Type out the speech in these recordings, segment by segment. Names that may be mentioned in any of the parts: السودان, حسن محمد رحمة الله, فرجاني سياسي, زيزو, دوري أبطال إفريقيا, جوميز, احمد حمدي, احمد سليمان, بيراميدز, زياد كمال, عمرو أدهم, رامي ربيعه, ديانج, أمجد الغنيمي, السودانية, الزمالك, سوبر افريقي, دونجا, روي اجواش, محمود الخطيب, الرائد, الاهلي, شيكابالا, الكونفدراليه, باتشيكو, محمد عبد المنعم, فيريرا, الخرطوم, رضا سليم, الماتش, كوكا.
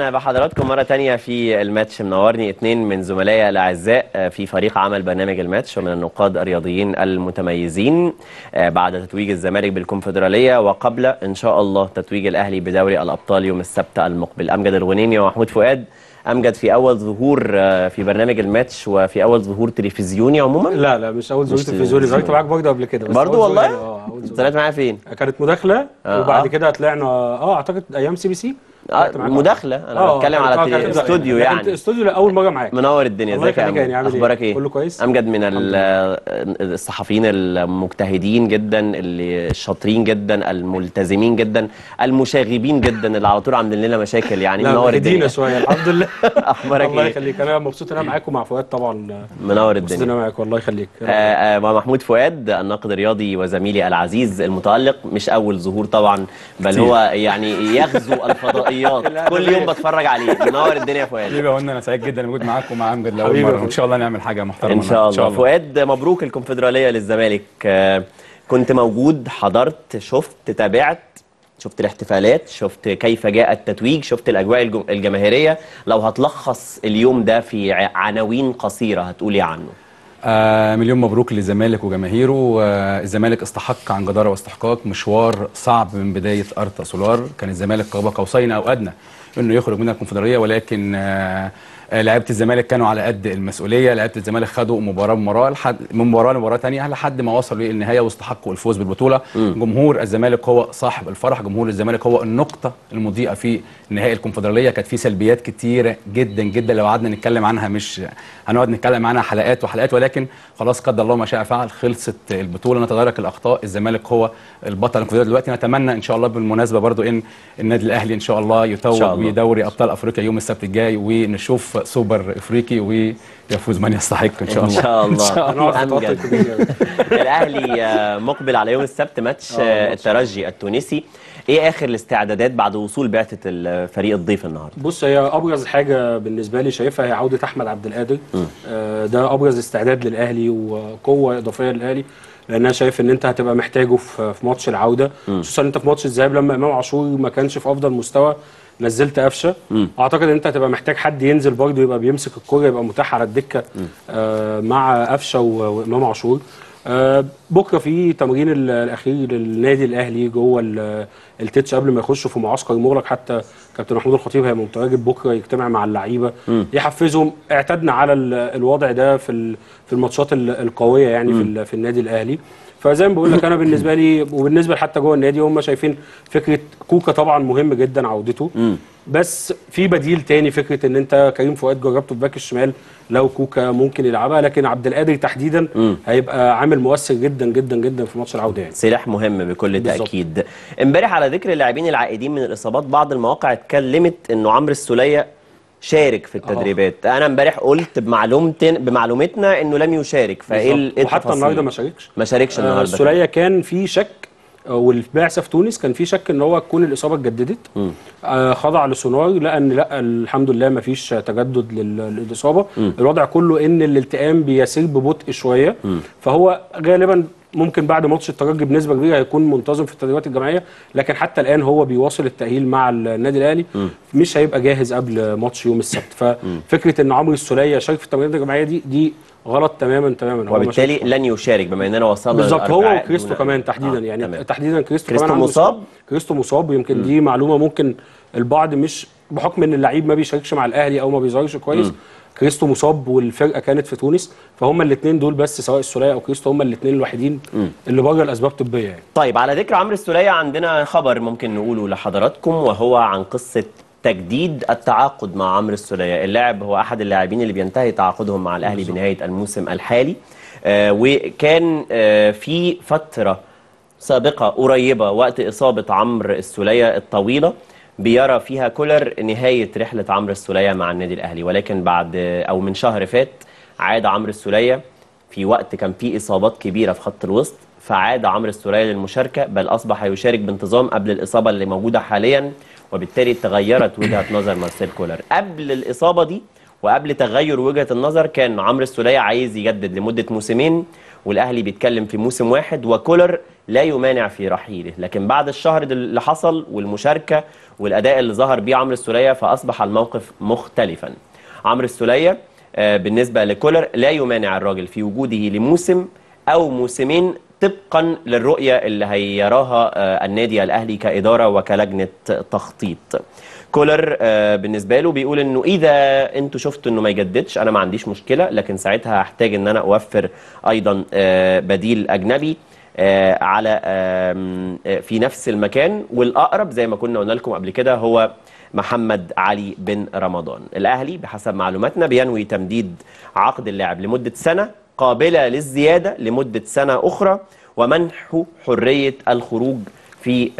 أنا بحضراتكم مرة تانية في الماتش. منورني اتنين من زملائي الأعزاء في فريق عمل برنامج الماتش ومن النقاد الرياضيين المتميزين بعد تتويج الزمالك بالكونفدراليه وقبل إن شاء الله تتويج الأهلي بدوري الأبطال يوم السبت المقبل. أمجد الغنيمي ومحمود فؤاد. أمجد في أول ظهور في برنامج الماتش وفي أول ظهور تلفزيوني عموما. لا مش أول ظهور تلفزيوني، ظهرت معاك برضه قبل كده برضه والله. طلعت معايا فين؟ كانت مداخلة وبعد كده طلعنا أعتقد أيام CBC مداخله. انا بتكلم على الاستوديو يعني استوديو لاول مره معاك. منور الدنيا، ازيك يا امجد؟ اخبارك ايه؟ كله كويس. امجد من الصحفيين المجتهدين جدا، اللي الشاطرين جدا، الملتزمين جدا، المشاغبين جدا، اللي على طول عاملين لنا مشاكل يعني. منور الدنيا. ادينا شويه الحمد لله. اخبارك ايه؟ الله يخليك، انا مبسوط ان انا معاك ومع فؤاد طبعا. منور الدنيا، مبسوط ان انا معاك والله يخليك. محمود فؤاد الناقد الرياضي وزميلي العزيز المتالق، مش اول ظهور طبعا بل هو يعني يغزو الفضائيات كل يوم بتفرج عليه. منور الدنيا يا فؤاد حبيبي. انا سعيد جدا موجود معاك ومع امجد لاول مره، وان شاء الله نعمل حاجه محترمه ان شاء الله. فؤاد، مبروك الكونفدراليه للزمالك. كنت موجود، حضرت، شفت، تابعت، شفت الاحتفالات، شفت كيف جاء التتويج، شفت الاجواء الجماهيريه. لو هتلخص اليوم ده في عناوين قصيره هتقول ايه عنه؟ مليون مبروك للزمالك وجماهيره. الزمالك استحق عن جدارة واستحقاق مشوار صعب من بداية أرتا سولار. كان الزمالك قاب قوسين أو أدنى إنه يخرج من الكونفدرالية، ولكن لعيبة الزمالك كانوا على قد المسؤولية. لعيبة الزمالك خدوا مباراة بمباراة، من مباراة لمباراة تانية، لحد ما وصلوا للنهاية واستحقوا الفوز بالبطولة. جمهور الزمالك هو صاحب الفرح، جمهور الزمالك هو النقطة المضيئة في نهائي الكونفدرالية. كانت في سلبيات كتيرة جدا جدا، لو قعدنا نتكلم عنها مش هنقعد نتكلم عنها حلقات وحلقات، ولكن خلاص قدر الله ما شاء فعل. خلصت البطولة، نتدارك الأخطاء، الزمالك هو البطل الكونفدرالية دلوقتي. نتمنى إن شاء الله بالمناسبة برضو إن النادي الأهلي إن شاء الله يتوج بدوري أبطال أفريقيا يوم السبت الجاي، ونشوف سوبر افريقي ويفوز من يستحق ان شاء الله. ان شاء الله. الاهلي مقبل على يوم السبت ماتش الترجي التونسي. ايه اخر الاستعدادات بعد وصول بعثه الفريق الضيف النهارده؟ بص، هي ابرز حاجه بالنسبه لي شايفها هي عوده احمد عبد القادر. ده ابرز استعداد للاهلي وقوه اضافيه للاهلي، لان انا شايف ان انت هتبقى محتاجه في ماتش العوده، خصوصا انت في ماتش الذهاب لما امام عاشور ما كانش في افضل مستوى نزلت أفشا. اعتقد ان انت هتبقى محتاج حد ينزل برضه يبقى بيمسك الكرة، يبقى متاح على الدكه مع أفشا وامام عاشور. بكره في تمرين الاخير للنادي الاهلي جوه التتش قبل ما يخشوا في معسكر مغلق. حتى كابتن محمود الخطيب هيبقى متواجد بكره يجتمع مع اللعيبه يحفزهم. اعتدنا على الوضع ده في الماتشات القويه يعني في النادي الاهلي. فزي ما بقول لك، انا بالنسبه لي وبالنسبه حتى جوه النادي هم شايفين فكره كوكا طبعا مهم جدا عودته، بس في بديل تاني. فكره ان انت كريم فؤاد جربته في باك الشمال، لو كوكا ممكن يلعبها، لكن عبد القادر تحديدا هيبقى عامل مؤثر جدا جدا جدا في ماتش العوده يعني. سلاح مهم بكل تاكيد. امبارح على ذكر اللاعبين العائدين من الاصابات، بعض المواقع اتكلمت انه عمرو السوليه شارك في التدريبات. انا امبارح قلت بمعلومتنا انه لم يشارك، فايه وحتى النهارده ما شاركش النهارده. السوليه كان في شك، والبعثه في تونس كان في شك ان هو تكون الاصابه اتجددت. خضع لسونار، لان لا الحمد لله ما فيش تجدد للاصابه. الوضع كله ان الالتئام بيسير ببطء شويه، فهو غالبا ممكن بعد ماتش الترجي بنسبه كبيره هيكون منتظم في التدريبات الجماعيه، لكن حتى الان هو بيواصل التاهيل مع النادي الاهلي، مش هيبقى جاهز قبل ماتش يوم السبت. ففكره ان عمرو السوليه شارك في التمرينات الجماعيه دي غلط تماما. وبالتالي لن يشارك، بما اننا وصلنا بالظبط هو وكريستو كمان تحديدا يعني. تحديدا كريستو كمان مصاب. كريستو مصاب، يمكن دي معلومه ممكن البعض مش بحكم ان اللعيب ما بيشاركش مع الاهلي او ما بيظهرش كويس. كريستو مصاب والفرقه كانت في تونس، فهم الاثنين دول بس، سواء السوليه او كريستو، هم الاثنين الوحيدين اللي بره الاسباب الطبيه يعني. طيب، على ذكر عمرو السوليه عندنا خبر ممكن نقوله لحضراتكم، وهو عن قصه تجديد التعاقد مع عمرو السوليه. اللاعب هو احد اللاعبين اللي بينتهي تعاقدهم مع الاهلي بنهايه الموسم الحالي، وكان في فتره سابقه قريبه وقت اصابه عمرو السوليه الطويله بيرى فيها كولر نهاية رحلة عمرو السولية مع النادي الأهلي، ولكن بعد أو من شهر فات عاد عمرو السولية في وقت كان فيه إصابات كبيرة في خط الوسط، فعاد عمرو السولية للمشاركة، بل أصبح يشارك بانتظام قبل الإصابة اللي موجودة حاليا، وبالتالي تغيرت وجهة نظر مارسيل كولر. قبل الإصابة دي وقبل تغير وجهة النظر كان عمرو السوليه عايز يجدد لمدة موسمين، والاهلي بيتكلم في موسم واحد، وكولر لا يمانع في رحيله. لكن بعد الشهر اللي حصل والمشاركة والأداء اللي ظهر بيه عمرو السوليه فأصبح الموقف مختلفا. عمرو السوليه بالنسبة لكولر لا يمانع الراجل في وجوده لموسم أو موسمين طبقا للرؤية اللي هيراها النادي الأهلي كإدارة وكلجنة تخطيط. كولر بالنسبة له بيقول إنه إذا أنتوا شفتوا إنه ما يجددش أنا ما عنديش مشكلة، لكن ساعتها هحتاج إن أنا أوفر أيضا بديل أجنبي على في نفس المكان، والأقرب زي ما كنا قلنا لكم قبل كده هو محمد علي بن رمضان. الأهلي بحسب معلوماتنا بينوي تمديد عقد اللاعب لمدة سنة قابلة للزيادة لمدة سنة أخرى ومنحه حرية الخروج في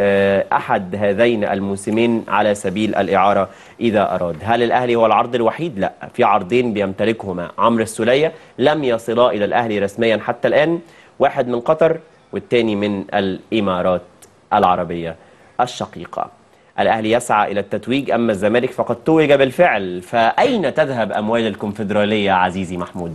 أحد هذين الموسمين على سبيل الإعارة إذا أراد. هل الأهلي هو العرض الوحيد؟ لا، في عرضين بيمتلكهما عمرو السوليه لم يصلا إلى الأهلي رسميا حتى الآن، واحد من قطر والتاني من الإمارات العربية الشقيقة. الأهلي يسعى إلى التتويج، أما الزمالك فقد توج بالفعل، فأين تذهب أموال الكونفدراليه عزيزي محمود؟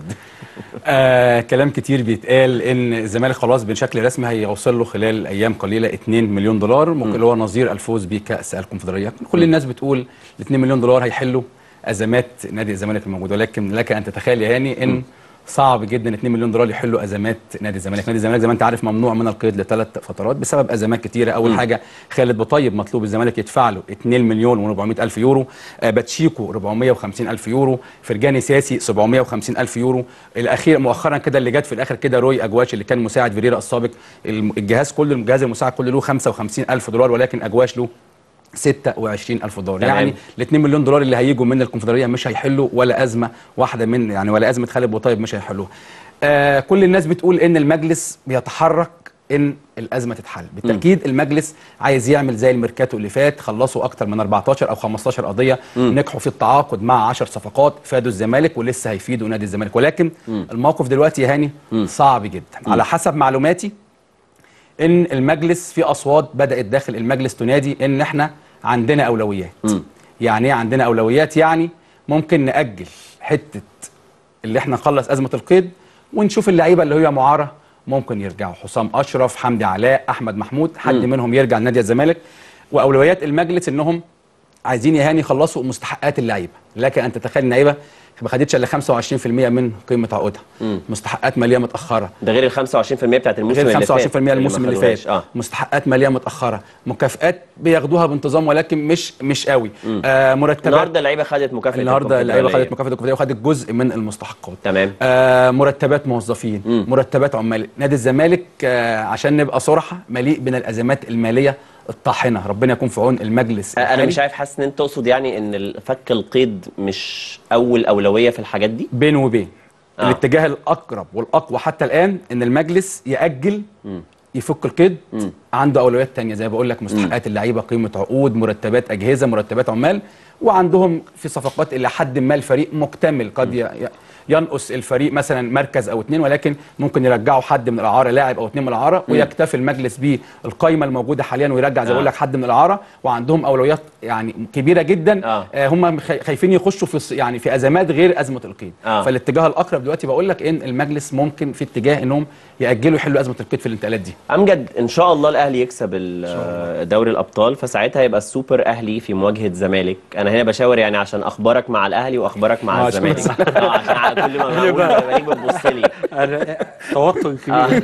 كلام كتير بيتقال إن الزمالك خلاص بشكل رسمي هيوصل له خلال أيام قليلة 2 مليون دولار، ممكن اللي هو نظير الفوز بكأس الكونفدراليه. كل الناس بتقول ال 2 مليون دولار هيحلوا أزمات نادي الزمالك الموجودة، ولكن لك أن تتخيل يا هاني إن صعب جدا 2 مليون دولار يحلوا ازمات نادي الزمالك. نادي الزمالك زي ما انت عارف ممنوع من القيد ل3 فترات بسبب ازمات كتيره. اول حاجه خالد بوطيب مطلوب الزمالك يدفع له 2,400,000 يورو، باتشيكو 450,000 يورو، فرجاني سياسي 750,000 يورو، الاخير مؤخرا كده اللي جت في الاخر كده روي اجواش اللي كان مساعد فيريرا السابق، الجهاز كله الجهاز المساعد كله له 55,000 دولار، ولكن اجواش له 26,000 دولار. يعني ال 2 مليون دولار اللي هيجوا من الكونفدراليه مش هيحلوا ولا ازمه واحده من يعني ولا ازمه خالد بوطيب مش هيحلوها. كل الناس بتقول ان المجلس بيتحرك ان الازمه تتحل، بالتاكيد المجلس عايز يعمل زي الميركاتو اللي فات، خلصوا اكتر من 14 او 15 قضيه، نجحوا في التعاقد مع 10 صفقات فادوا الزمالك ولسه هيفيدوا نادي الزمالك، ولكن الموقف دلوقتي يا هاني صعب جدا. على حسب معلوماتي ان المجلس في اصوات بدات داخل المجلس تنادي ان احنا عندنا اولويات. يعني ايه عندنا اولويات؟ يعني ممكن ناجل حته اللي احنا نخلص ازمه القيد ونشوف اللعيبه اللي هي معاره ممكن يرجعوا، حسام اشرف، حمدي علاء، احمد محمود، حد منهم يرجع لنادي الزمالك. واولويات المجلس انهم عايزين يا هاني يخلصوا مستحقات اللعيبه، لك ان تتخيل اللعيبه ما خدتش الا 25% من قيمه عقودها، مستحقات ماليه متاخره، ده غير ال 25% بتاعت الموسم اللي فات، غير 25% الموسم اللي فات، مستحقات ماليه متاخره، مكافئات بياخدوها بانتظام ولكن مش قوي، مرتبات. النهارده اللعيبه خدت مكافاه، النهارده اللعيبه خدت مكافاه الكونفدراليه وخدت جزء من المستحقات، تمام. مرتبات موظفين، مرتبات عمال. نادي الزمالك عشان نبقى صراحه مليء من الازمات الماليه الطاحنه، ربنا يكون في عون المجلس. انا مش عارف، حاسس ان انت تقصد يعني ان فك القيد مش اول اولويه في الحاجات دي؟ بين وبين الاتجاه الاقرب والاقوى حتى الان ان المجلس ياجل يفك القيد، عنده اولويات ثانيه زي ما بقول لك، مستحقات اللعيبه، قيمه عقود، مرتبات اجهزه، مرتبات عمال، وعندهم في صفقات الى حد ما الفريق مكتمل، قد ينقص الفريق مثلا مركز او 2 ولكن ممكن يرجعوا حد من الاعاره، لاعب او 2 من الاعاره، ويكتفي المجلس بالقايمه الموجوده حاليا ويرجع زي ما بقول لك حد من الاعاره. وعندهم اولويات يعني كبيره جدا، هم خايفين يخشوا في يعني في ازمات غير ازمه القيد. فالاتجاه الاقرب دلوقتي بقول لك ان المجلس ممكن في اتجاه انهم ياجلوا يحلوا ازمه القيد في الانتقالات دي. امجد، ان شاء الله الاهلي يكسب دوري الابطال، فساعتها يبقى السوبر اهلي في مواجهه زمالك. انا هنا بشاور يعني عشان اخبارك مع الاهلي واخبارك مع الزمالك، عشان كل ما بقول الزمالك بتبص لي توتر كبير.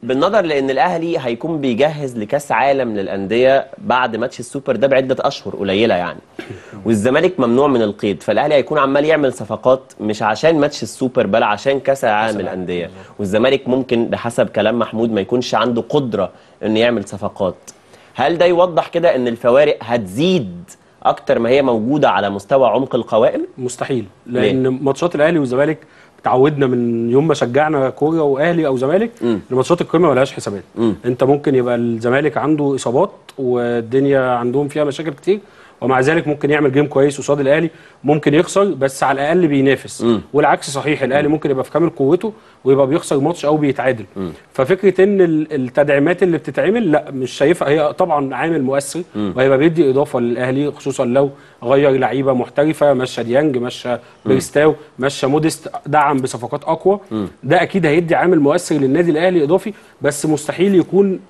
فبالنظر لان الاهلي هيكون بيجهز لكاس عالم للانديه بعد ماتش السوبر ده بعده اشهر قليله يعني، والزمالك ممنوع من القيد، فالاهلي هيكون عمال يعمل صفقات مش عشان ماتش السوبر بل عشان كاس عالم للانديه، والزمالك ممكن بحسب كلام محمود ما يكونش عنده قدره انه يعمل صفقات. هل ده يوضح كده ان الفوارق هتزيد اكتر ما هي موجوده على مستوى عمق القوائم؟ مستحيل، لان ماتشات الاهلي والزمالك تعودنا من يوم ما شجعنا كوره واهلي او زمالك لماتشات القمه ملهاش حسابات. انت ممكن يبقى الزمالك عنده اصابات والدنيا عندهم فيها مشاكل كتير، ومع ذلك ممكن يعمل جيم كويس قصاد الاهلي، ممكن يخسر بس على الاقل بينافس. والعكس صحيح، الاهلي ممكن يبقى في كامل قوته ويبقى بيخسر ماتش او بيتعادل. ففكره ان التدعيمات اللي بتتعمل لا مش شايفها، هي طبعا عامل مؤثر وهيبقى بيدي اضافه للاهلي، خصوصا لو غير لعيبه محترفه، مشى ديانج، مشى بريستاو، مشى موديست، دعم بصفقات اقوى. ده اكيد هيدي عامل مؤثر للنادي الاهلي اضافي، بس مستحيل يكون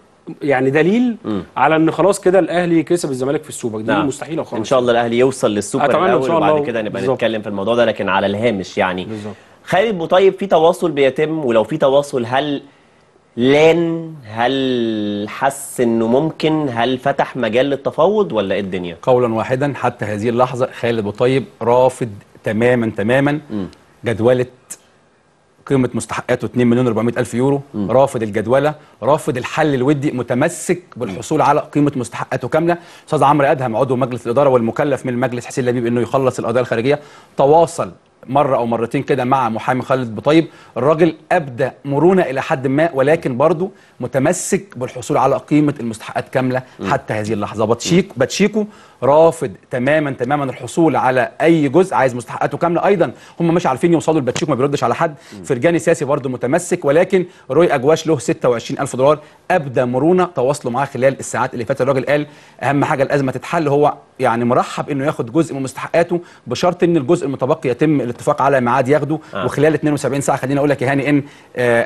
يعني دليل على ان خلاص كده الاهلي كسب الزمالك في السوبر، ده مستحيل خالص. ان شاء الله الاهلي يوصل للسوبر الاول وبعد كده نبقى نتكلم في الموضوع ده، لكن على الهامش يعني بالزبط. خالد بوطيب، في تواصل بيتم؟ ولو في تواصل هل لان هل حس انه ممكن، هل فتح مجال للتفاوض ولا ايه الدنيا؟ قولا واحدا حتى هذه اللحظه خالد بوطيب رافض تماما جدوله قيمه مستحقاته 2,400,000 يورو، رافض الجدوله، رافض الحل الودي، متمسك بالحصول على قيمه مستحقاته كامله. استاذ عمرو ادهم عضو مجلس الاداره والمكلف من المجلس حسين لبيب انه يخلص القضايا الخارجيه، تواصل مره او مرتين كده مع محامي خالد بوطيب، الراجل ابدى مرونه الى حد ما، ولكن برضه متمسك بالحصول على قيمه المستحقات كامله حتى هذه اللحظه. باتشيكو رافض تماما الحصول على اي جزء، عايز مستحقاته كامله ايضا، هم مش عارفين يوصلوا لباتشيكو، ما بيردش على حد. فرجاني سياسي برضه متمسك، ولكن روي اجواش له $26,000 ابدى مرونه، تواصلوا معاه خلال الساعات اللي فاتت. الراجل قال اهم حاجه الازمه تتحل، هو يعني مرحب انه ياخد جزء من مستحقاته بشرط ان الجزء المتبقي يتم الاتفاق على ميعاد ياخده وخلال 72 ساعه. خليني اقول لك يا هاني ان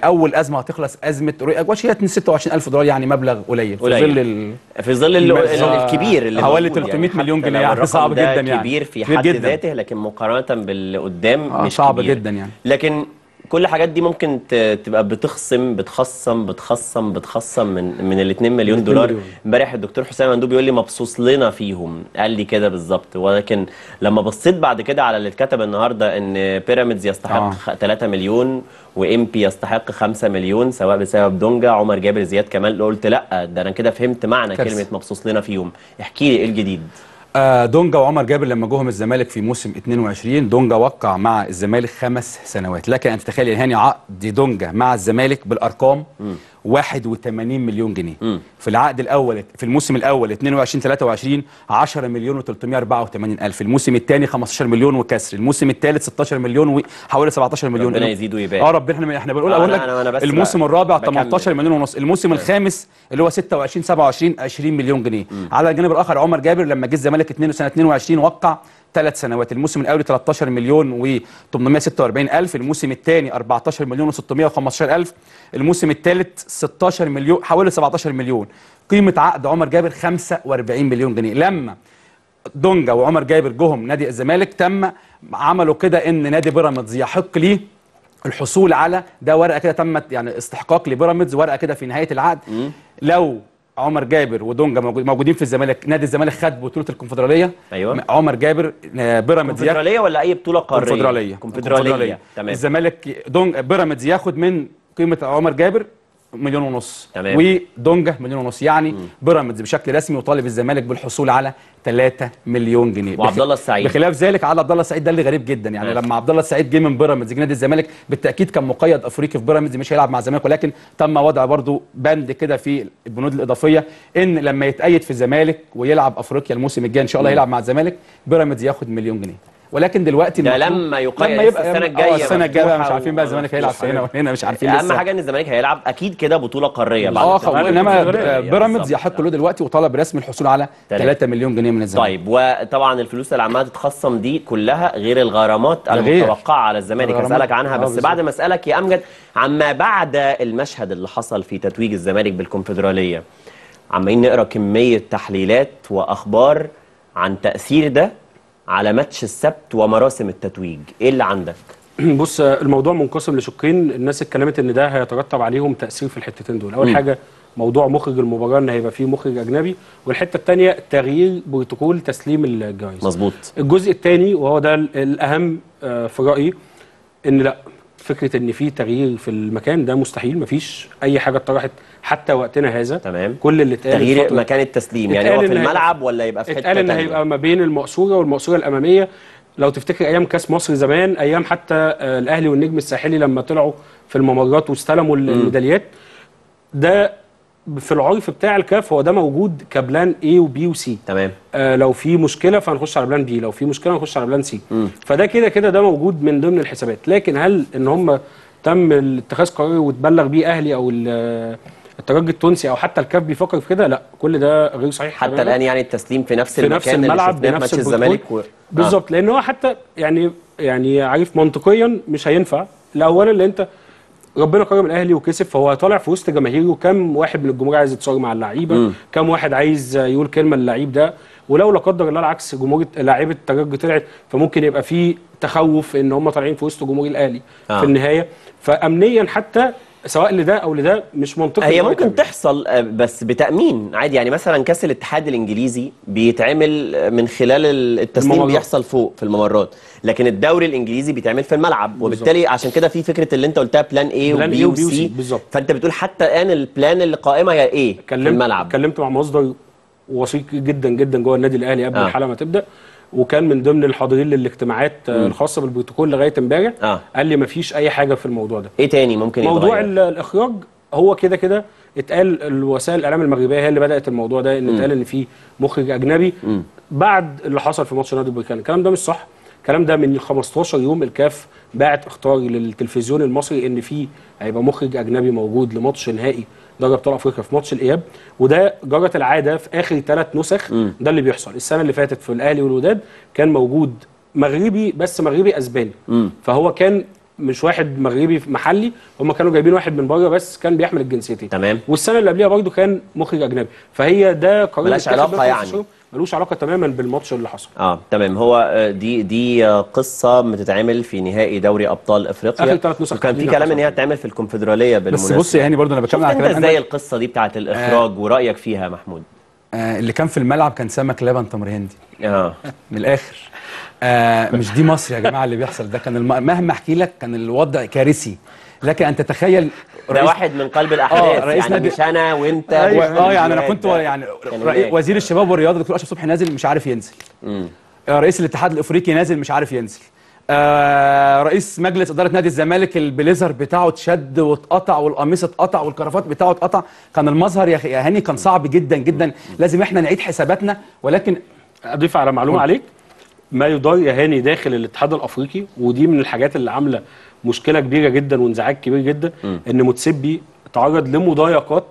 اول ازمه هتخلص ازمه روي اجواش، هي $26,000 يعني مبلغ قليل في ظل الكبير اللي حوالي 300 مليون جنيه، يعني صعب جدا، يعني كبير في حد ذاته، لكن مقارنه باللي قدام مش صعب جدا يعني. لكن كل الحاجات دي ممكن تبقى بتخصم من ال2 مليون دولار. امبارح الدكتور حسام مندوب بيقول لي مبسوط لنا فيهم، قال لي كده بالظبط، ولكن لما بصيت بعد كده على اللي اتكتب النهارده ان بيراميدز يستحق 3 مليون وامبي يستحق 5 مليون سواء بسبب دونجا، عمر جابر، زياد كمال، قلت لا ده انا كده فهمت معنى كلمه مبسوط لنا فيهم. احكي لي ايه الجديد؟ دونجا وعمر جابر لما جوهم الزمالك في موسم 22، دونجا وقع مع الزمالك 5 سنوات، لك ان تتخيل يا هاني عقد دونجا مع الزمالك بالارقام 81 مليون جنيه في العقد الاول، في الموسم الاول 22-23 10,384,000، الموسم الثاني 15 مليون وكسر، الموسم الثالث 16 مليون وحوالي 17 مليون ربنا يزيد ويبارك. ربنا احنا بنقول أنا الموسم الرابع 18 مليون ونص، الموسم الخامس اللي هو 26-27 20 مليون جنيه. على الجانب الاخر عمر جابر لما جه الزمالك سنه 22 وقع 3 سنوات، الموسم الاول 13 مليون و846 ألف، الموسم الثاني 14 مليون و615 ألف، الموسم الثالث 16 مليون حوالي 17 مليون. قيمه عقد عمر جابر 45 مليون جنيه. لما دونجا وعمر جابر جوهم نادي الزمالك تم عملوا كده ان نادي بيراميدز يحق ليه الحصول على ده، ورقه كده تمت يعني استحقاق لبيراميدز، ورقه كده في نهايه العقد. لو عمر جابر ودونجا موجودين في الزمالك، نادي الزمالك خد بطوله الكونفدراليه. ايوه عمر جابر بيراميدز الكونفدراليه ولا اي بطوله قاريه؟ كونفدراليه. تمام. الزمالك بيراميدز ياخد من قيمه عمر جابر 1.5 مليون، تمام، ودونجا 1.5 مليون، يعني بيراميدز بشكل رسمي يطالب الزمالك بالحصول على 3 مليون جنيه. وعبد الله السعيد بخلاف ذلك، على عبد الله السعيد ده اللي غريب جدا يعني. لما عبد الله السعيد جه من بيراميدز نادي الزمالك بالتاكيد كان مقيد افريقي في بيراميدز، مش هيلعب مع الزمالك، ولكن تم وضع برضو بند كده في البنود الاضافيه ان لما يتقيد في الزمالك ويلعب افريقيا الموسم الجاي ان شاء الله يلعب مع الزمالك، بيراميدز ياخد 1 مليون جنيه. ولكن دلوقتي ده لما يقيد السنه الجايه، مش عارفين بقى الزمالك هيلعب هنا وهنا، مش عارفين لسه. اهم حاجه ان الزمالك هيلعب اكيد كده بطوله قاريه بعد كده، انما بيراميدز يحق له دلوقتي وطلب رسمي الحصول على 3 مليون جنيه من الزمالك. طيب، وطبعا الفلوس اللي عماله تتخصم دي كلها غير الغرامات المتوقعه على الزمالك، هسالك عنها بس بعد ما اسالك يا امجد عما بعد المشهد اللي حصل في تتويج الزمالك بالكونفدراليه. عمالين نقرا كميه تحليلات واخبار عن تاثير ده على ماتش السبت ومراسم التتويج، ايه اللي عندك؟ بص، الموضوع منقسم لشقين، الناس اتكلمت ان ده هيترتب عليهم تأثير في الحتتين دول. اول حاجه موضوع مخرج المباراه، ان هيبقى فيه مخرج اجنبي، والحته الثانيه تغيير بروتوكول تسليم الجوائز. مظبوط. الجزء الثاني وهو ده الاهم في رايي، ان لا، فكره ان في تغيير في المكان ده مستحيل، مفيش اي حاجه اتطرحت حتى وقتنا هذا. تمام. كل اللي اتقال تغيير مكان التسليم، يعني هو في الملعب ولا يبقى في حته ثانيه؟ اتقال ان هيبقى ما بين المقصوره والمقصوره الاماميه. لو تفتكر ايام كاس مصر زمان، ايام حتى الاهلي والنجم الساحلي لما طلعوا في الممرات واستلموا الميداليات، ده في العرف بتاع الكاف هو ده موجود كبلان A وبي وسي. تمام. لو في مشكله فهنخش على بلان بي، لو في مشكله هنخش على بلان سي. فده كده كده ده موجود من ضمن الحسابات. لكن هل ان هم تم اتخاذ قرار وتبلغ بيه اهلي او الترجي التونسي او حتى الكاف بيفكر في كده؟ لا، كل ده غير صحيح حتى تمام. الان يعني التسليم في نفس المكان اللي شفناه في ماتش الزمالك بالظبط. لان هو حتى يعني عارف منطقيا مش هينفع. الاولا اللي انت ربنا كرم الاهلي وكسب، فهو طالع في وسط جماهيره، كم واحد من الجمهور عايز يتصور مع اللعيبه، كم واحد عايز يقول كلمه للعيب ده، ولو لا قدر الله العكس جمهور لاعيبه الترجي طلعت، فممكن يبقى في تخوف ان هم طالعين في وسط جمهور الاهلي في النهايه. فامنيا حتى سواء لده او لده مش منطقي، هي ممكن تحصل بس بتامين عادي. يعني مثلا كاس الاتحاد الانجليزي بيتعمل من خلال التسليم الممرات. بيحصل فوق في الممرات، لكن الدوري الانجليزي بيتعمل في الملعب، وبالتالي بالزبط. عشان كده في فكره اللي انت قلتها بلان ايه وبي وسي بالظبط. فانت بتقول حتى الان البلان اللي قائمه هي ايه في الملعب. اتكلمت مع مصدر وثيق جدا جدا جوه النادي الاهلي قبل الحلقه ما تبدا، وكان من ضمن الحاضرين للاجتماعات الخاصه بالبروتوكول لغايه امبارح. قال لي مفيش اي حاجه في الموضوع ده. ايه تاني ممكن يتغير؟ موضوع الاخراج هو كده كده اتقال. وسائل الاعلام المغربيه هي اللي بدات الموضوع ده، ان اتقال ان في مخرج اجنبي بعد اللي حصل في ماتش نادي البركان. الكلام ده مش صح. الكلام ده من 15 يوم الكاف باعت اخطار للتلفزيون المصري ان في هيبقى مخرج اجنبي موجود لماتش نهائي دوري ابطال افريقيا في ماتش الاياب، وده جرت العاده في اخر 3 نسخ. ده اللي بيحصل. السنه اللي فاتت في الاهلي والوداد كان موجود مغربي، بس مغربي اسباني. فهو كان مش واحد مغربي محلي، هم كانوا جايبين واحد من بره بس كان بيحمل الجنسيتين. تمام. والسنه اللي قبليها برضه كان مخرج اجنبي. فهي ده قرار ملوش علاقه، يعني ملوش علاقه تماما بالماتش اللي حصل. تمام. هو دي قصه بتتعمل في نهائي دوري ابطال افريقيا اخر 3 نسخ، وكان في كلام ان هي هتتعمل في الكونفدراليه بالمناسبه. بس بص يا هاني، برضه انا بتكلم على كلام ازاي القصه دي بتاعه الاخراج ورايك فيها محمود. اللي كان في الملعب كان سمك لبن تمر هندي. من الاخر. مش دي مصر يا جماعه اللي بيحصل ده. كان مهما احكي لك كان الوضع كارثي، لكن أن تتخيل ده واحد من قلب الاحداث. يعني مش انا وانت. يعني انا كنت يعني وزير الشباب والرياضه دكتور اشرف صبحي نازل مش عارف ينزل. رئيس الاتحاد الافريقي نازل مش عارف ينزل. رئيس مجلس اداره نادي الزمالك البليزر بتاعه اتشد واتقطع، والقميص اتقطع، والكرافات بتاعه اتقطع. كان المظهر يا هاني كان صعب جدا جدا. لازم احنا نعيد حساباتنا. ولكن اضيف على معلومه عليك، ما يدار يا هاني داخل الاتحاد الافريقي، ودي من الحاجات اللي عامله مشكله كبيره جدا وانزعاج كبير جدا. ان متسبي تعرض لمضايقات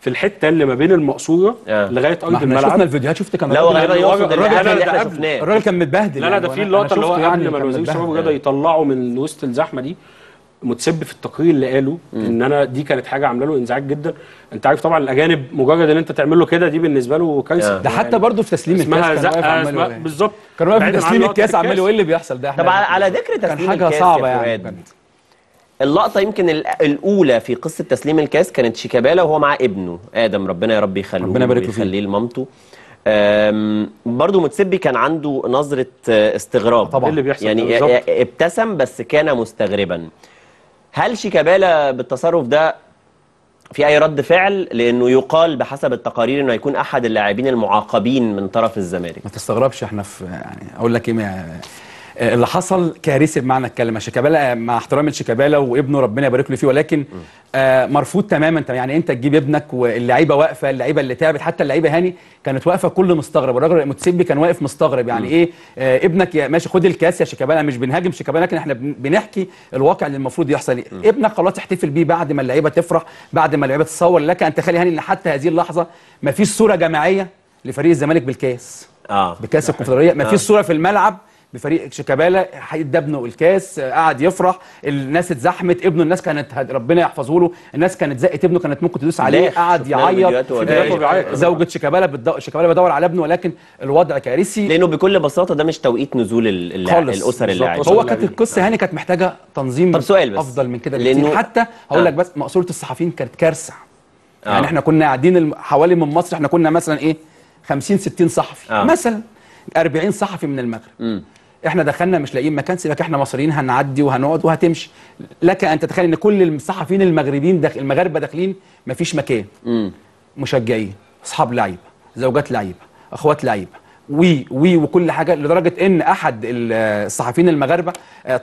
في الحته اللي ما بين المقصوره لغايه ارض الملعب. شفنا الفيديوهات، شفت كان الراجل كان متبهدل. لا ده في اللقطه اللي هو قبل ما الوزير الشباب والرياضه يطلعه من وسط الزحمه دي، متسبي في التقرير اللي قاله ان انا دي كانت حاجه عامله له انزعاج جدا. انت عارف طبعا الاجانب مجرد ان انت تعمل له كده دي بالنسبه له كارثه. ده حتى برضه في تسليم الكاس كان واقف عمال يقول بالظبط، كان واقف في تسليم الكاس عمال يقول ايه اللي بيحصل ده. طب على ذكر تسليم الكاس، كان حاجه صعبه يعني. اللقطه يمكن الاولى في قصه تسليم الكاس كانت شيكابالا وهو مع ابنه ادم، ربنا يا رب يخليه، ربنا يبارك له فيه، يخليه لمامته. برضه متسبي كان عنده نظره استغراب طبعا اللي بيحصل يعني. ابتسم بس كان مستغربا. هل شيكابالا بالتصرف ده في اي رد فعل؟ لانه يقال بحسب التقارير انه هيكون احد اللاعبين المعاقبين من طرف الزمالك. ما تستغربش، احنا في يعني اقول لك ايه اللي حصل كارثي بمعنى الكلمه. شيكابالا مع احترامي لشيكابالا وابنه ربنا يبارك له فيه، ولكن مرفوض تماما. يعني انت تجيب ابنك واللعيبه واقفه، اللعيبه اللي تعبت، حتى اللعيبه هاني كانت واقفه كل مستغرب. الراجل متسبي كان واقف مستغرب يعني ايه ابنك يا ماشي خد الكاس يا شيكابالا. مش بنهاجم شيكابالا، لكن احنا بنحكي الواقع اللي المفروض يحصل. ابنك خلاص احتفل بيه بعد ما اللعيبه تفرح، بعد ما اللعيبه تتصور. لك ان تخيل هاني ان حتى هذه اللحظه ما فيش صوره جماعيه لفريق الزمالك بالكاس، بكاس الكونفدراليه. ما فيش صوره في الملعب بفريق شيكابالا ده ابنه الكاس قاعد يفرح، الناس اتزحمت، ابنه الناس كانت ربنا يحفظه له، الناس كانت زقت ابنه، كانت ممكن تدوس عليه، قاعد يعيط. زوجة شيكابالا شيكابالا بدور على ابنه، ولكن الوضع كارثي لانه بكل بساطه ده مش توقيت نزول الاسر اللاعبين. هو كانت القصه هاني كانت محتاجه تنظيم افضل من كده بكتير. حتى هقول لك بس مقصوره الصحفيين كانت كارثه. يعني احنا كنا قاعدين حوالي من مصر، احنا كنا مثلا 50-60 صحفي، مثلا 40 صحفي من المغرب. احنا دخلنا مش لاقيين مكان. سيبك احنا مصريين هنعدي وهنقعد وهتمشي. لك ان تتخيل ان كل الصحفيين المغربيين المغاربه داخلين مفيش مكان. مشجعين، اصحاب لعيبه، زوجات لعيبه، اخوات لعيبه، وكل حاجه، لدرجه ان احد الصحفيين المغاربه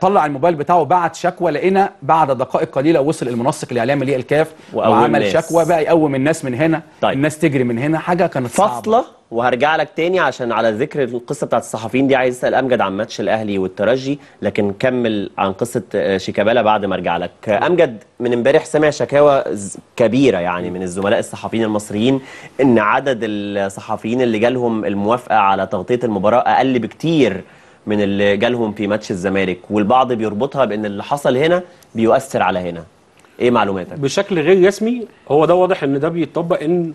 طلع الموبايل بتاعه وبعت شكوى، لقينا بعد دقائق قليله وصل المنسق الاعلامي للكاف وعمل شكوى بقى يقوم الناس من هنا. طيب. الناس تجري من هنا، حاجه كانت صعبه. فاصله وهرجع لك تاني عشان على ذكر القصه بتاعت الصحفيين دي عايز اسال امجد عن ماتش الاهلي والترجي، لكن كمل عن قصه شيكابالا بعد ما ارجع لك. امجد من امبارح سمع شكاوى كبيره يعني من الزملاء الصحفيين المصريين ان عدد الصحفيين اللي جالهم الموافقه على تغطيه المباراه اقل بكتير من اللي جالهم في ماتش الزمالك، والبعض بيربطها بان اللي حصل هنا بيؤثر على هنا. ايه معلوماتك؟ بشكل غير رسمي هو ده واضح ان ده بيطبق ان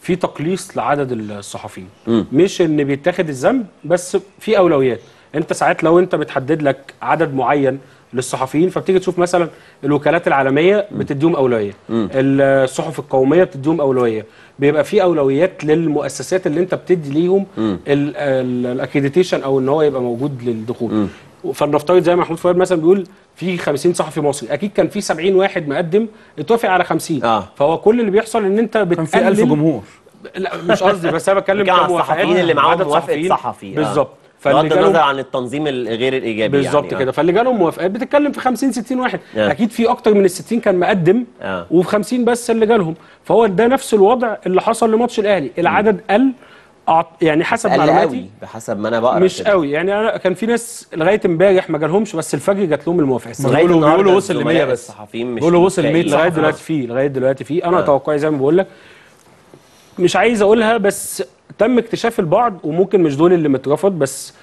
في تقليص لعدد الصحفيين، مش ان بيتاخد الذنب، بس في اولويات. انت ساعات لو انت بتحدد لك عدد معين للصحفيين فبتيجي تشوف مثلا الوكالات العالميه بتديهم اولويه، الصحف القوميه بتديهم اولويه، بيبقى في اولويات للمؤسسات اللي انت بتدي ليهم الاكريديتيشن او ان هو يبقى موجود للدخول. فلنفترض زي ما محمود فؤاد مثلا بيقول في 50 صحفي مصري، اكيد كان في 70 واحد مقدم اتوافق على 50. فهو كل اللي بيحصل ان انت بتقلل. كان في 1000 جمهور. لا مش قصدي، بس انا بتكلم كم الصحفيين اللي معاهم موافقه صحفي. بالظبط. بغض النظر عن التنظيم الغير الايجابي بالظبط يعني. كده. فاللي جالهم موافقات بتتكلم في 50 60 واحد، اكيد في اكتر من ال 60 كان مقدم وفي 50 بس اللي جالهم. فهو ده نفس الوضع اللي حصل لماتش الاهلي، العدد قل يعني حسب معلوماتي بحسب ما انا بقرا مش قوي يعني. انا كان في ناس لغايه امبارح ما جالهمش، بس الفجر جات لهم الموافقه. بيقولوا وصل ل 100 بس بيقولوا وصل ل 100 لغايه دلوقتي. فيه لغايه دلوقتي فيه انا توقعي زي ما بقول لك، مش عايز اقولها بس تم اكتشاف البعض وممكن مش دول اللي مترفض، بس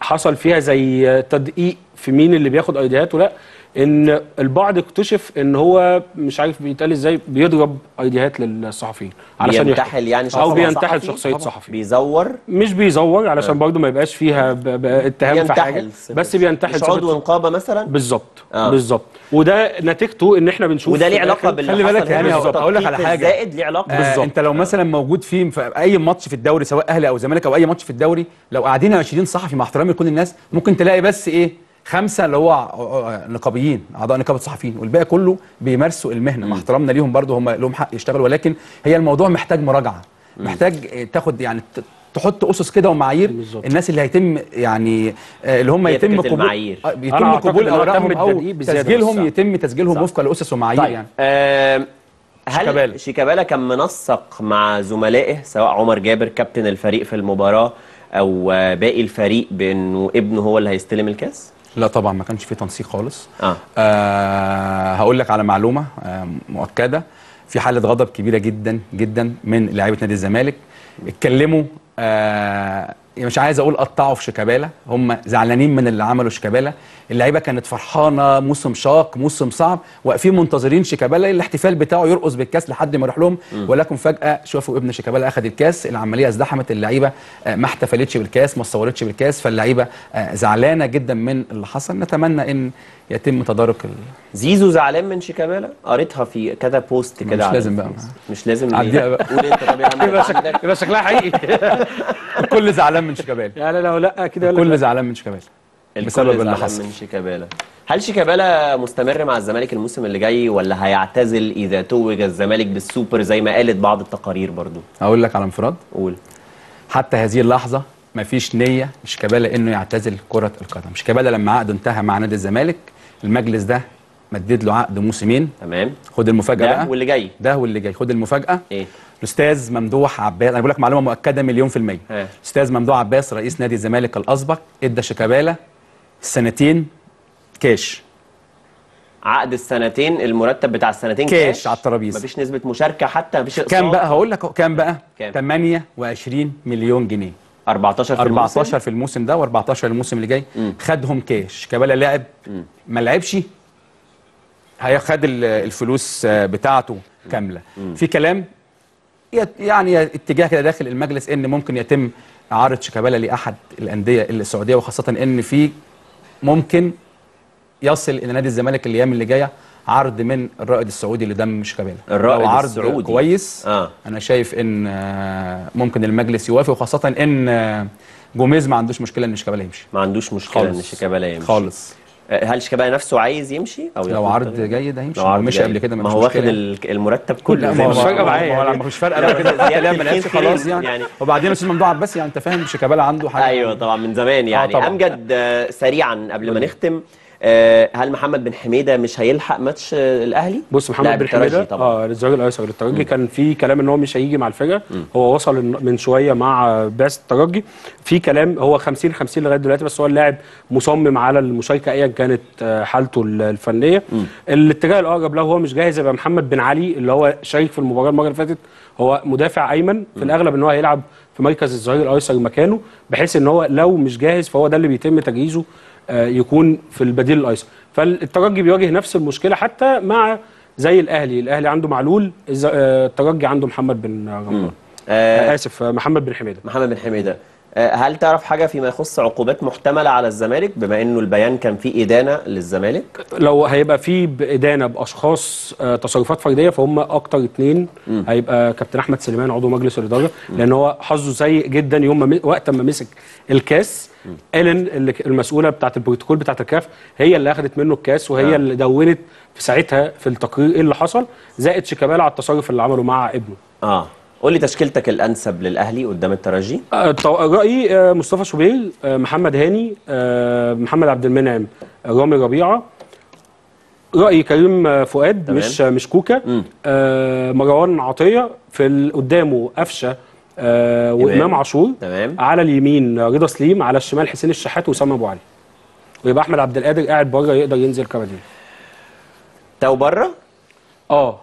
حصل فيها زي تدقيق في مين اللي بياخد ايديهات ولا، ان البعض اكتشف ان هو مش عارف بيتقال ازاي بيضرب ايديهات للصحفيين علشان ينتحل يعني شخصيه او بينتحل شخصيه صحفي. بيزور مش بيزور علشان برضه ما يبقاش فيها اتهام في حاجه، بس بينتحل مش عضو نقابه مثلا. بالظبط بالظبط. وده نتيجته ان احنا بنشوف وده ليه علاقه باللي خلي بالك يعني. هقول لك على حاجه زائد ليه علاقه بالظبط. انت لو مثلا موجود في اي ماتش في الدوري سواء اهلي او زمالك او اي ماتش في الدوري، لو قاعدين 20 صحفي مع احترامي لكل الناس ممكن تلاقي بس ايه 5 اللي هو نقابيين اعضاء نقابه صحفيين، والباقي كله بيمارسوا المهنه. مع احترامنا ليهم برضه هم لهم حق يشتغلوا، ولكن هي الموضوع محتاج مراجعه، محتاج تاخد يعني تحط اسس كده ومعايير. الناس اللي هيتم يعني اللي هم يتم قبول اوراقهم او تسجيلهم يتم تسجيلهم وفقا لاسس ومعايير. طيب. يعني هل شيكابالا كان منسق مع زملائه سواء عمر جابر كابتن الفريق في المباراه او باقي الفريق بانه ابنه هو اللي هيستلم الكاس؟ لا طبعا ما كانش في تنسيق خالص. هقول لك على معلومه مؤكده. في حاله غضب كبيره جدا جدا من لاعيبه نادي الزمالك، اتكلموا مش عايز اقول قطعوا في شيكابالا، هم زعلانين من اللي عمله شيكابالا. اللعيبه كانت فرحانه، موسم شاق موسم صعب، واقفين منتظرين شيكابالا الاحتفال بتاعه يرقص بالكاس لحد ما يروح لهم، ولكن فجاه شافوا ابن شيكابالا اخذ الكاس. العمليه ازدحمت، اللعيبه ما احتفلتش بالكاس، ما اتصورتش بالكاس، فاللعيبه زعلانه جدا من اللي حصل. نتمنى ان يتم تدارك زيزو زعلان من شيكابالا، قريتها في كذا بوست كده. مش لازم بقى مش لازم عديها بقى. قول انت. طب يا عم شكلها حقيقي. الكل زعلان من شيكابالا. لا لا لا كده، الكل زعلان من شيكابالا بسبب اللي حصل من شيكابالا. هل شيكابالا مستمر مع الزمالك الموسم اللي جاي ولا هيعتزل اذا توج الزمالك بالسوبر زي ما قالت بعض التقارير برضو؟ هقول لك على انفراد. قول. حتى هذه اللحظه مفيش نيه شيكابالا انه يعتزل كره القدم. شيكابالا لما عقده انتهى مع نادي الزمالك المجلس ده مدد له عقد موسمين. تمام. خد المفاجاه بقى. ده واللي جاي خد المفاجاه. ايه؟ الاستاذ ممدوح عباس، انا بقول لك معلومه مؤكده مليون في الميه. الاستاذ ممدوح عباس رئيس نادي الزمالك الاسبق ادى شيكابالا سنتين كاش. عقد السنتين، المرتب بتاع السنتين كاش على الترابيزه، مفيش نسبه مشاركه حتى، مفيش اقساط. كام بقى؟ هقول لك كام بقى. 28 مليون جنيه. 14 في الموسم ده و14 الموسم اللي جاي. خدهم كاش. شيكابالا لعب ما لعبش هياخد الفلوس بتاعته كامله. في كلام يعني اتجاه كده داخل المجلس ان ممكن يتم عرض شيكابالا لاحد الانديه السعوديه، وخاصه ان في ممكن يصل الى نادي الزمالك الايام اللي جايه عرض من الرائد السعودي لدم شيكابالا. الرائد عرض السعودي كويس. انا شايف ان ممكن المجلس يوافق، وخاصه ان جوميز ما عندوش مشكله ان شيكابالا يمشي. ما عندوش مشكله ان شيكابالا يمشي خالص. هل شيكابالا نفسه عايز يمشي او لو عرض جيد هيمشي؟ لو عرض مشي قبل كده ما هو واخد المرتب كله، ما هوش فارقه معايا، هو مش فارقه قبل كده زياده ما لعبش خلاص يعني. وبعدين بس ممدوح عباس يعني انت فاهم شيكابالا عنده حاجه. ايوه طبعا من زمان يعني. امجد سريعا قبل ما نختم، هل محمد بن حميده مش هيلحق ماتش الاهلي؟ بص محمد بن حميده الزمالك الايسر الترجي كان في كلام ان هو مش هيجي مع الفجر، هو وصل من شويه مع باس الترجي في كلام، هو 50-50 لغايه دلوقتي، بس هو اللاعب مصمم على المشاركه ايا كانت حالته الفنيه. الاتجاه الاقرب له هو مش جاهز يبقى محمد بن علي اللي هو شارك في المباراه اللي فاتت، هو مدافع ايمن في الاغلب ان هو هيلعب في مركز الظهير الايسر مكانه، بحيث ان هو لو مش جاهز فهو ده اللي بيتم تجهيزه يكون في البديل الايسر. فالترجي بيواجه نفس المشكله حتى مع زي الاهلي، الاهلي عنده معلول، الترجي عنده محمد بن رمضان اسف محمد بن حميده. محمد بن حميده، هل تعرف حاجه فيما يخص عقوبات محتمله على الزمالك بما انه البيان كان فيه ادانه للزمالك؟ لو هيبقى فيه ادانه باشخاص تصرفات فرديه فهم اكتر اثنين هيبقى كابتن احمد سليمان عضو مجلس الاداره، لان هو حظه سيء جدا يوم وقت ما مسك الكاس. إلين اللي المسؤوله بتاعه البروتوكول بتاعه الكاف هي اللي اخذت منه الكاس، وهي اللي دونت في ساعتها في التقرير ايه اللي حصل، زائد شيكابالا على التصرف اللي عمله مع ابنه. قول لي تشكيلتك الانسب للاهلي قدام الترجي. رايي مصطفى شوبير، محمد هاني، محمد عبد المنعم، رامي ربيعه، رايي كريم فؤاد مش كوكا، مروان عطيه، في قدامه أفشا وامام عاشور، على اليمين رضا سليم، على الشمال حسين الشحات واسامه ابو علي، ويبقى احمد عبد القادر قاعد بره يقدر ينزل كبديل. تو بره؟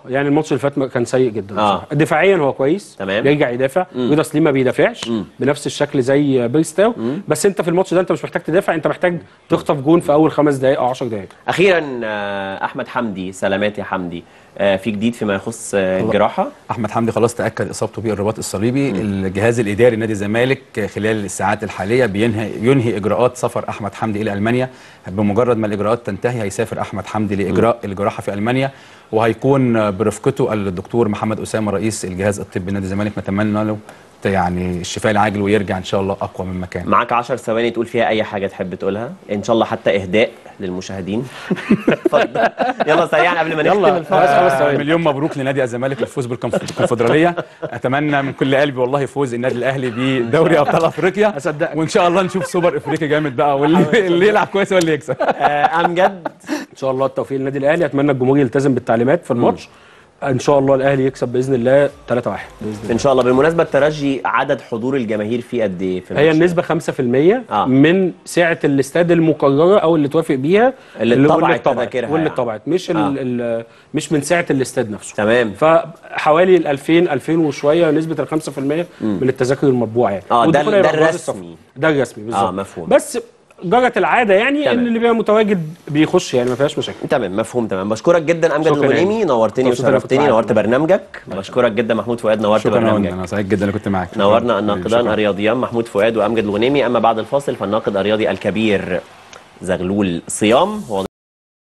يعني الماتش اللي فات كان سيء جدا. دفاعيا هو كويس، بيرجع يدافع، رضا سليم ما بيدافعش بنفس الشكل زي بيرستاو، بس انت في الماتش ده انت مش محتاج تدافع، انت محتاج تخطف جون في اول 5 دقائق او 10 دقائق. اخيرا احمد حمدي، سلامات يا حمدي، في جديد فيما يخص الجراحه؟ احمد حمدي خلاص تاكد اصابته بالرباط الصليبي، الجهاز الاداري نادي الزمالك خلال الساعات الحاليه ينهي اجراءات سفر احمد حمدي الى المانيا، بمجرد ما الاجراءات تنتهي هيسافر احمد حمدي لاجراء الجراحه في المانيا، وهيكون برفقته الدكتور محمد اسامه رئيس الجهاز الطبي نادي الزمالك، نتمنى له يعني الشفاء العاجل ويرجع ان شاء الله اقوى من مكانه. معاك 10 ثواني تقول فيها اي حاجه تحب تقولها، ان شاء الله حتى اهداء للمشاهدين. اتفضل يلا سريعا قبل ما نختم الفاصل. مليون مبروك لنادي الزمالك الفوز بالكونفدراليه، اتمنى من كل قلبي والله فوز النادي الاهلي بدوري ابطال افريقيا، وان شاء الله نشوف سوبر افريقي جامد بقى، واللي يلعب كويس هو اللي يكسب. امجد ان شاء الله التوفيق للنادي الاهلي، اتمنى الجمهور يلتزم بالتعليمات في الماتش، ان شاء الله الاهلي يكسب باذن الله 3-1 ان شاء الله. بالمناسبه الترجي عدد حضور الجماهير فيه قد ايه؟ هي النسبه 5% من سعه الاستاد المقرره او اللي توافق بيها اللي اتطبعت تذاكرها، واللي اتطبعت مش من سعه الاستاد نفسه. تمام، فحوالي 2000 وشويه نسبه ال 5% من التذاكر المطبوعه يعني. ده الرسمي، ده الرسمي بالظبط. مفهوم، بس جرت العاده يعني. ان اللي بيبقى متواجد بيخش يعني، ما فيهاش مشاكل. تمام، مفهوم. تمام، بشكرك جدا امجد الغنيمي، نورتني وشرفتني، نورت برنامجك. بشكرك جدا محمود فؤاد، نورت برنامجك. انا سعيد جدا اللي كنت معاك. نورنا الناقدان الرياضيان محمود فؤاد وامجد الغنيمي. اما بعد الفاصل فالناقد الرياضي الكبير زغلول صيام هو